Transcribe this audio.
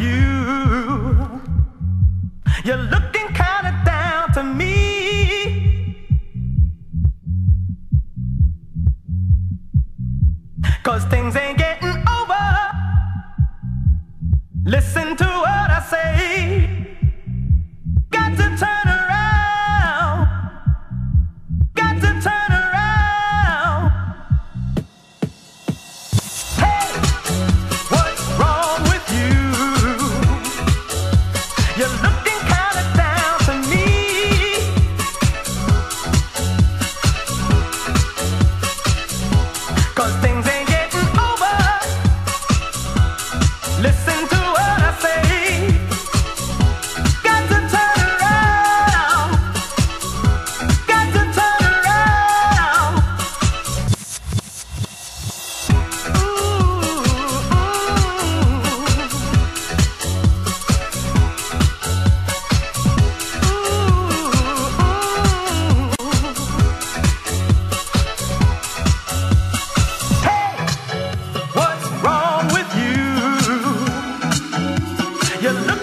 you. You're looking kind of down to me, 'cause things ain't getting over. Listen to what I say. Got to turn around. Got to turn around. Hey, what's wrong with you? You're looking kind of down to me, 'cause things ain't getting over. Listen to what I say. You're looking